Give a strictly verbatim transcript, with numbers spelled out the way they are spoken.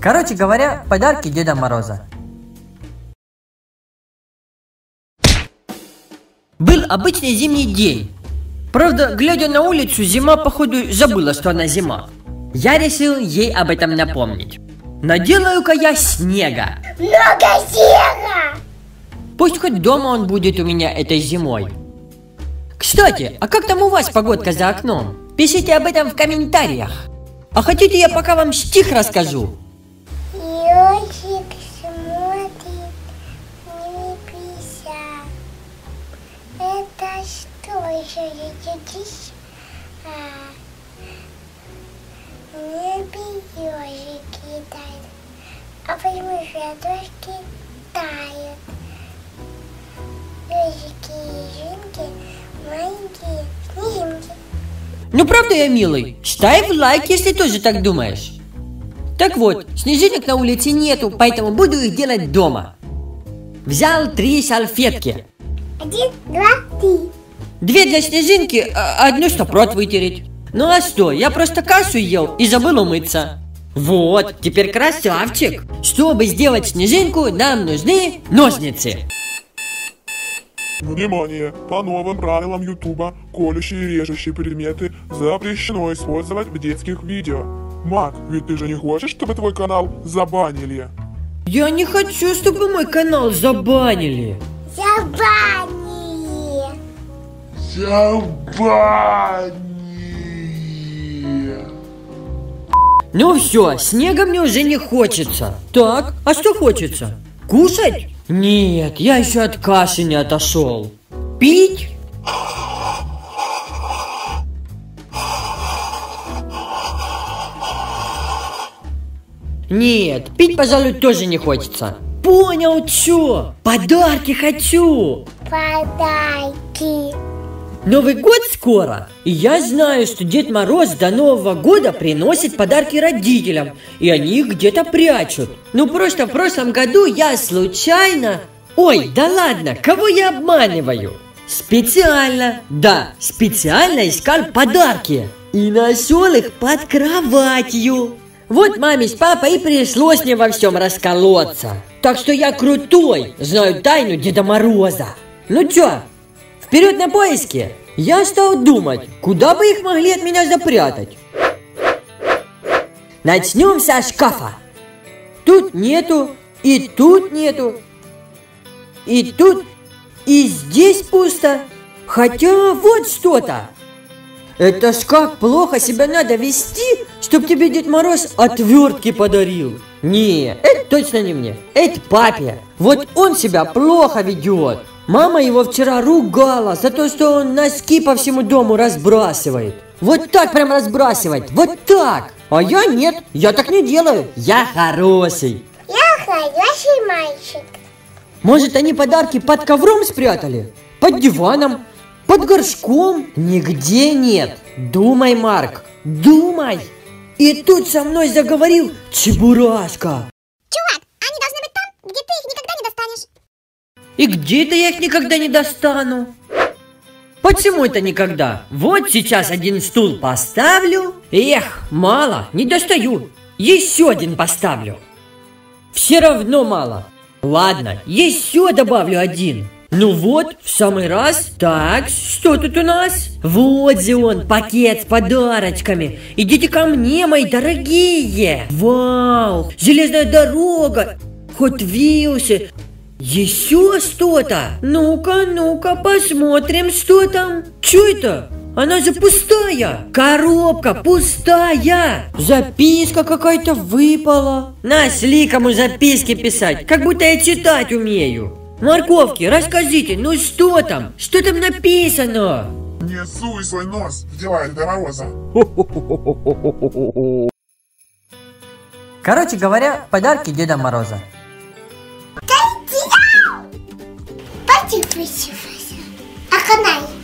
Короче говоря, подарки Деда Мороза. Был обычный зимний день. Правда, глядя на улицу, зима, походу, забыла, что она зима. Я решил ей об этом напомнить. Наделаю-ка я снега. Много снега! Пусть хоть дома он будет у меня этой зимой. Кстати, а как там у вас погодка за окном? Пишите об этом в комментариях. А хотите, я пока вам стих расскажу? Ёлочек смотрит в небеса. Это что еще здесь? В небе ёжики тают, а почему же дождики тают? Ёжики и жинки, маленькие снежинки. Ну правда я милый? Ставь лайк, если тоже так думаешь. Так вот, снежинок на улице нету, поэтому буду их делать дома. Взял три салфетки. Один, два, три. Две для снежинки, а одну чтоб рот вытереть. Ну а что, я просто кашу ел и забыл умыться. Вот, теперь красавчик. Чтобы сделать снежинку, нам нужны ножницы. Внимание! По новым правилам ютуба, колющие и режущие предметы запрещено использовать в детских видео. Мак, ведь ты же не хочешь, чтобы твой канал забанили? Я не хочу, чтобы мой канал забанили. Забанили. Забанили. Ну все, снега мне уже не хочется. Так, а что хочется? Кушать? Нет, я еще от каши не отошел. Пить? Нет, пить, пожалуй, тоже не хочется. Понял, чё? Подарки хочу. Подарки. Новый год скоро. И я знаю, что Дед Мороз до Нового года приносит подарки родителям. И они их где-то прячут. Ну просто в прошлом году я случайно... Ой, да ладно, кого я обманываю? Специально, да, специально искал подарки. И нашел их под кроватью. Вот маме с папой и пришлось мне во всем расколоться. Так что я крутой, знаю тайну Деда Мороза. Ну чё, вперед на поиски! Я стал думать, куда бы их могли от меня запрятать. Начнем со шкафа. Тут нету, и тут нету, и тут, и здесь пусто. Хотя вот что-то. Это ж как плохо себя надо вести, чтоб тебе Дед Мороз отвертки подарил. Не, это точно не мне, это папе. Вот он себя плохо ведет. Мама его вчера ругала за то, что он носки по всему дому разбрасывает. Вот так прям разбрасывает, вот так. А я нет, я так не делаю. Я хороший. Я хороший мальчик. Может, они подарки под ковром спрятали? Под диваном? Под горшком? Нигде нет. Думай, Марк, думай. И тут со мной заговорил Чебурашка. Чувак, они должны быть там, где ты их никогда не достанешь. И где-то я их никогда не достану. Почему это никогда? Вот сейчас один стул поставлю. Эх, мало, не достаю. Еще один поставлю. Все равно мало. Ладно, еще добавлю один. Ну вот, в самый раз. Так, что тут у нас? Вот же он, пакет с подарочками. Идите ко мне, мои дорогие. Вау, железная дорога, хот-вилсы. Еще что-то? Ну-ка, ну-ка, посмотрим, что там. Что это? Она же пустая. Коробка пустая. Записка какая-то выпала. Нашли кому записки писать, как будто я читать умею. Морковки, расскажите, ну что там? Что там написано? Не суй свой нос в дела Деда Мороза. Короче говоря, подарки Деда Мороза. Пойди, пойди, пойди. А канай.